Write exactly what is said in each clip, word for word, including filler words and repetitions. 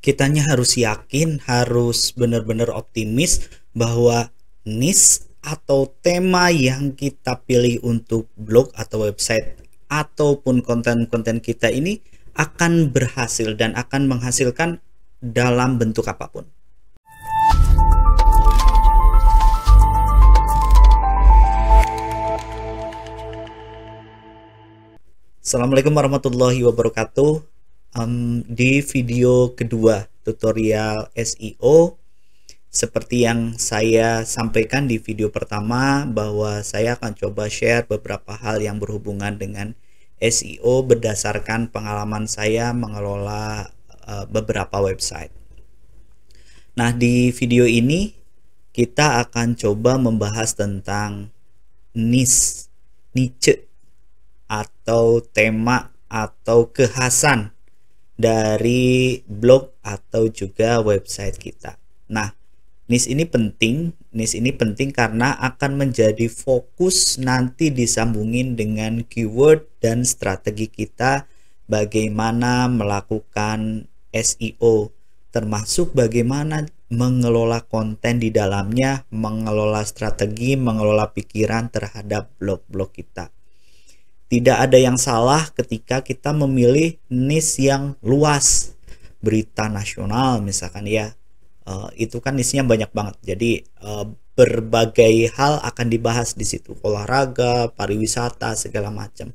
kitanya harus yakin, harus benar-benar optimis bahwa niche atau tema yang kita pilih untuk blog atau website ataupun konten-konten kita ini akan berhasil dan akan menghasilkan dalam bentuk apapun. Assalamualaikum warahmatullahi wabarakatuh. Um, di video kedua tutorial S E O, seperti yang saya sampaikan di video pertama, bahwa saya akan coba share beberapa hal yang berhubungan dengan S E O berdasarkan pengalaman saya mengelola uh, beberapa website. Nah, di video ini kita akan coba membahas tentang niche, niche atau tema atau kekhasan dari blog atau juga website kita. Nah, niche ini penting, niche ini penting karena akan menjadi fokus nanti disambungin dengan keyword dan strategi kita bagaimana melakukan S E O, termasuk bagaimana mengelola konten di dalamnya, mengelola strategi, mengelola pikiran terhadap blog-blog kita. Tidak ada yang salah ketika kita memilih niche yang luas, berita nasional misalkan ya. Uh, itu kan isinya banyak banget, jadi uh, berbagai hal akan dibahas di situ, olahraga, pariwisata, segala macam.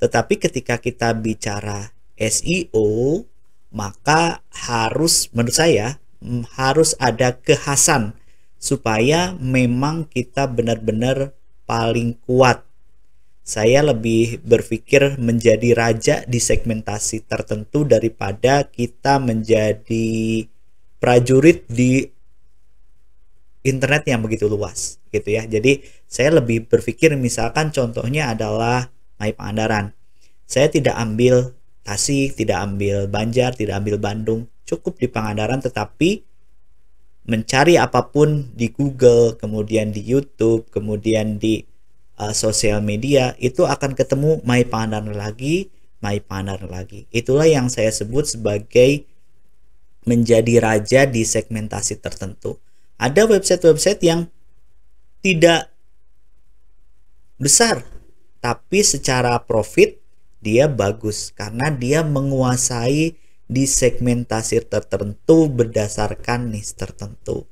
Tetapi ketika kita bicara S E O, maka harus, menurut saya, harus ada kekhasan supaya memang kita benar-benar paling kuat. Saya lebih berpikir menjadi raja di segmentasi tertentu daripada kita menjadi prajurit di internet yang begitu luas gitu ya. Jadi saya lebih berpikir, misalkan contohnya adalah MyPangandaran. Saya tidak ambil Tasik, tidak ambil Banjar, tidak ambil Bandung, cukup di Pangandaran, tetapi mencari apapun di Google, kemudian di YouTube, kemudian di uh, sosial media, itu akan ketemu MyPangandaran lagi, MyPangandaran lagi. Itulah yang saya sebut sebagai menjadi raja di segmentasi tertentu. Ada website-website yang tidak besar, tapi secara profit dia bagus karena dia menguasai di segmentasi tertentu berdasarkan niche tertentu.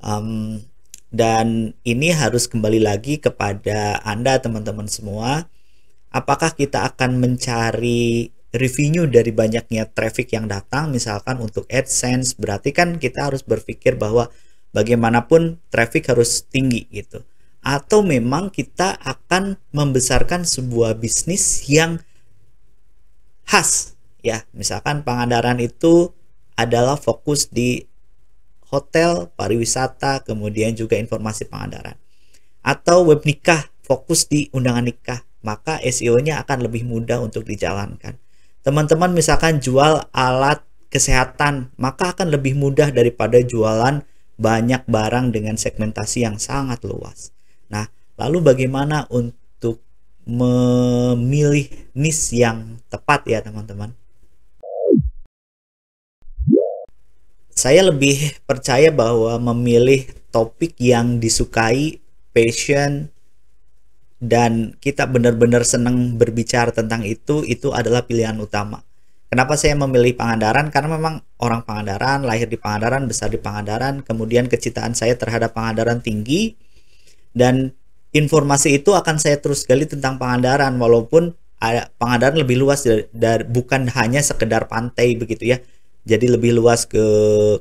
Um, dan ini harus kembali lagi kepada Anda, teman-teman semua. Apakah kita akan mencari revenue dari banyaknya traffic yang datang, misalkan untuk AdSense? Berarti kan kita harus berpikir bahwa bagaimanapun traffic harus tinggi gitu. Atau memang kita akan membesarkan sebuah bisnis yang khas ya, misalkan Pangandaran itu adalah fokus di hotel, pariwisata, kemudian juga informasi Pangandaran, atau web nikah, fokus di undangan nikah, maka S E O-nya akan lebih mudah untuk dijalankan. Teman-teman misalkan jual alat kesehatan, maka akan lebih mudah daripada jualan banyak barang dengan segmentasi yang sangat luas. Nah, lalu bagaimana untuk memilih niche yang tepat ya teman-teman? Saya lebih percaya bahwa memilih topik yang disukai, passion, dan kita benar-benar senang berbicara tentang itu, itu adalah pilihan utama. Kenapa saya memilih Pangandaran? Karena memang orang Pangandaran, lahir di Pangandaran, besar di Pangandaran, kemudian kecintaan saya terhadap Pangandaran tinggi, dan informasi itu akan saya terus gali tentang Pangandaran, walaupun ada, Pangandaran lebih luas dari, dari, bukan hanya sekedar pantai begitu ya, jadi lebih luas ke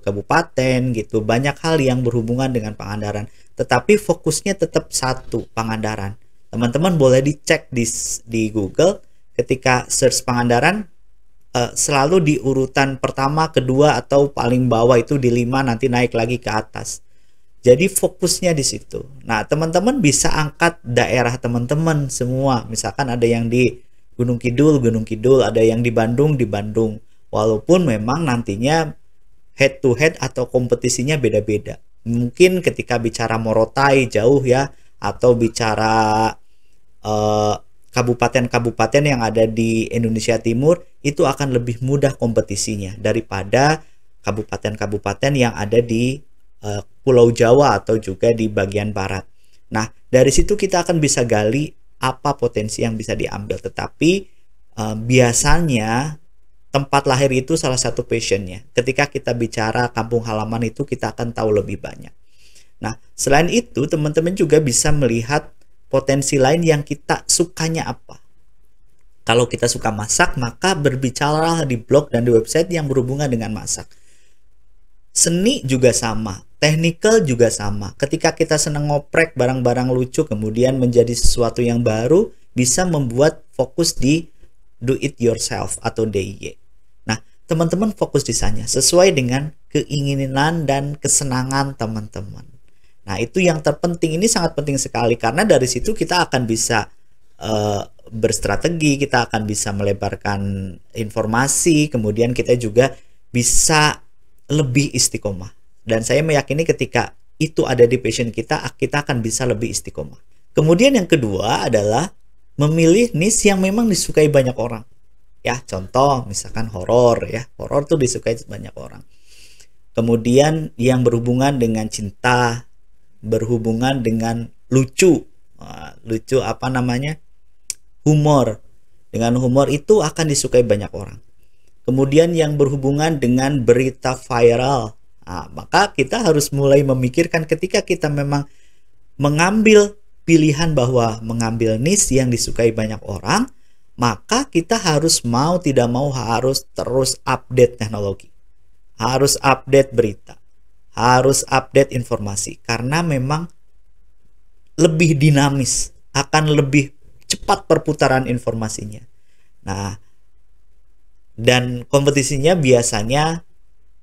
kabupaten gitu, banyak hal yang berhubungan dengan Pangandaran, tetapi fokusnya tetap satu, Pangandaran. Teman-teman boleh dicek di, di Google, ketika search Pangandaran eh, selalu di urutan pertama, kedua, atau paling bawah itu di lima, nanti naik lagi ke atas. Jadi fokusnya di situ. Nah, teman-teman bisa angkat daerah teman-teman semua. Misalkan ada yang di Gunung Kidul, Gunung Kidul, ada yang di Bandung, di Bandung. Walaupun memang nantinya head to head atau kompetisinya beda-beda. Mungkin ketika bicara Morotai jauh ya, atau bicara kabupaten-kabupaten uh, yang ada di Indonesia Timur, itu akan lebih mudah kompetisinya daripada kabupaten-kabupaten yang ada di uh, Pulau Jawa atau juga di bagian barat. Nah, dari situ kita akan bisa gali apa potensi yang bisa diambil. Tetapi uh, biasanya tempat lahir itu salah satu passionnya. Ketika kita bicara kampung halaman itu, kita akan tahu lebih banyak. Nah, selain itu teman-teman juga bisa melihat potensi lain yang kita sukanya apa. Kalau kita suka masak, maka berbicara di blog dan di website yang berhubungan dengan masak. Seni juga sama, technical juga sama. Ketika kita senang ngoprek barang-barang lucu, kemudian menjadi sesuatu yang baru, bisa membuat fokus di do it yourself atau D I Y. Nah, teman-teman fokus di sana sesuai dengan keinginan dan kesenangan teman-teman. Nah, itu yang terpenting. Ini sangat penting sekali karena dari situ kita akan bisa uh, berstrategi, kita akan bisa melebarkan informasi, kemudian kita juga bisa lebih istiqomah. Dan saya meyakini ketika itu ada di passion kita, kita akan bisa lebih istiqomah. Kemudian yang kedua adalah memilih niche yang memang disukai banyak orang. Ya, contoh misalkan horor ya. Horor tuh disukai banyak orang. Kemudian yang berhubungan dengan cinta, berhubungan dengan lucu. Lucu apa namanya? Humor. Dengan humor itu akan disukai banyak orang. Kemudian yang berhubungan dengan berita viral, nah, maka kita harus mulai memikirkan ketika kita memang mengambil pilihan bahwa mengambil niche yang disukai banyak orang, maka kita harus mau tidak mau harus terus update teknologi, harus update berita, harus update informasi, karena memang lebih dinamis, akan lebih cepat perputaran informasinya. Nah, dan kompetisinya biasanya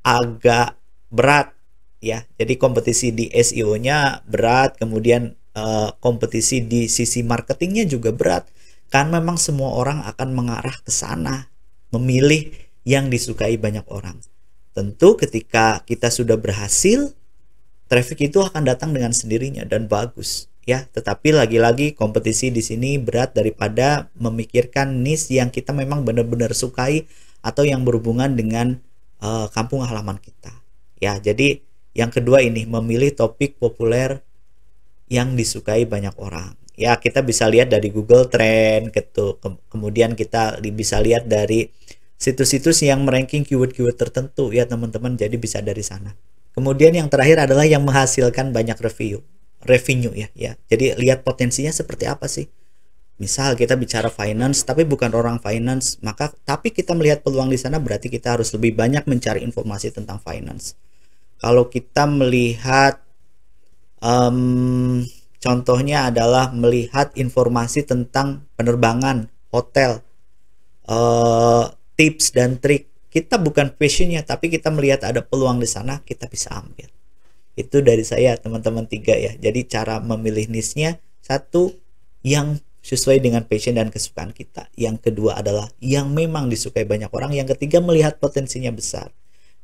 agak berat ya. Jadi kompetisi di S E O-nya berat, kemudian eh, kompetisi di sisi marketingnya juga berat. Kan memang semua orang akan mengarah ke sana, memilih yang disukai banyak orang. Tentu ketika kita sudah berhasil, traffic itu akan datang dengan sendirinya dan bagus. Ya, tetapi lagi-lagi kompetisi di sini berat daripada memikirkan niche yang kita memang benar-benar sukai atau yang berhubungan dengan uh, kampung halaman kita. Ya, jadi yang kedua ini memilih topik populer yang disukai banyak orang. Ya, kita bisa lihat dari Google Trend, gitu. Ke kemudian kita bisa lihat dari situs-situs yang meranking keyword-keyword tertentu ya, teman-teman. Jadi bisa dari sana. Kemudian yang terakhir adalah yang menghasilkan banyak review. revenue ya, ya. Jadi lihat potensinya seperti apa sih. Misal kita bicara finance tapi bukan orang finance, maka tapi kita melihat peluang di sana, berarti kita harus lebih banyak mencari informasi tentang finance. Kalau kita melihat um, contohnya adalah melihat informasi tentang penerbangan, hotel, uh, tips dan trik. Kita bukan passionnya tapi kita melihat ada peluang di sana, kita bisa ambil. Itu dari saya teman-teman, tiga ya. Jadi cara memilih niche-nya, satu yang sesuai dengan passion dan kesukaan kita, yang kedua adalah yang memang disukai banyak orang, yang ketiga melihat potensinya besar,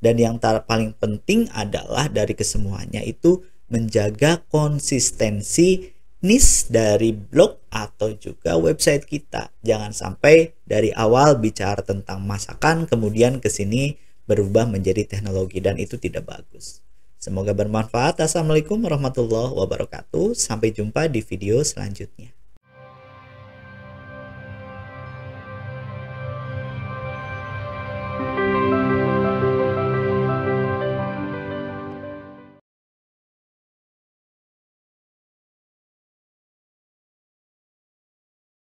dan yang paling penting adalah dari kesemuanya itu menjaga konsistensi niche dari blog atau juga website kita. Jangan sampai dari awal bicara tentang masakan kemudian ke sini berubah menjadi teknologi, dan itu tidak bagus. Semoga bermanfaat. Assalamualaikum warahmatullahi wabarakatuh. Sampai jumpa di video selanjutnya.